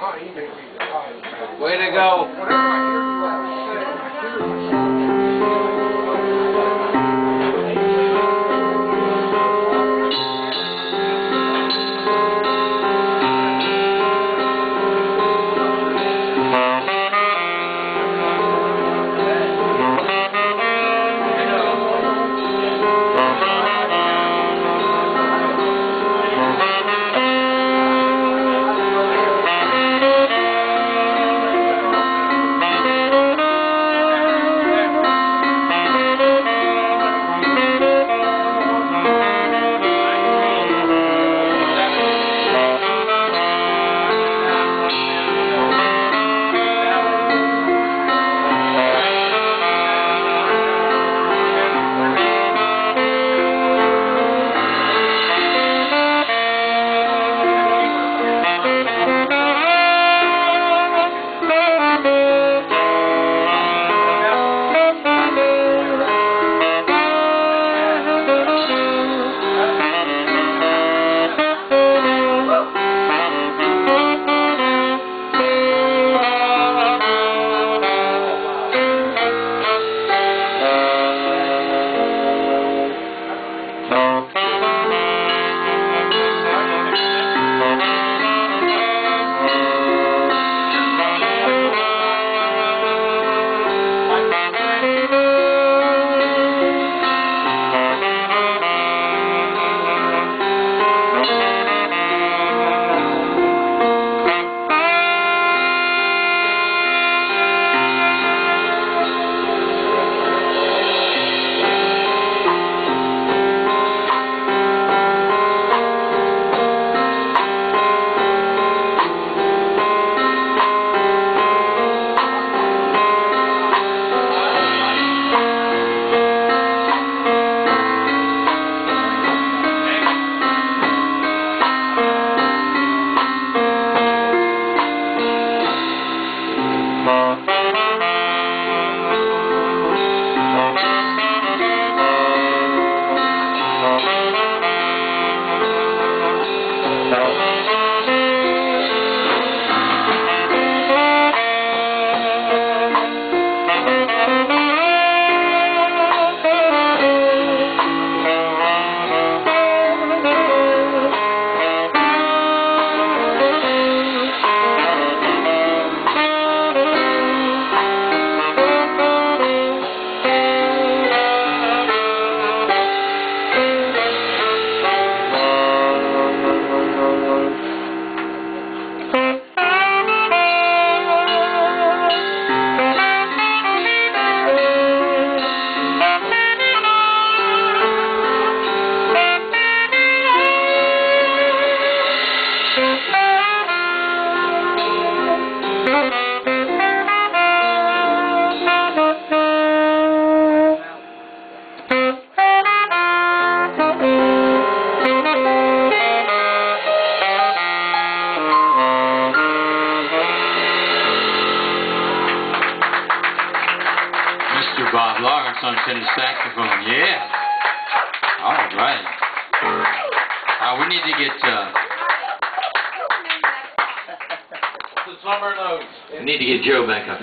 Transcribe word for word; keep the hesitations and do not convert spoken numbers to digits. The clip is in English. Way to go. Bob Lawrence on tenor saxophone, yeah. All right. Uh, we need to get. Uh, the summer notes. We need to get Joe back up here.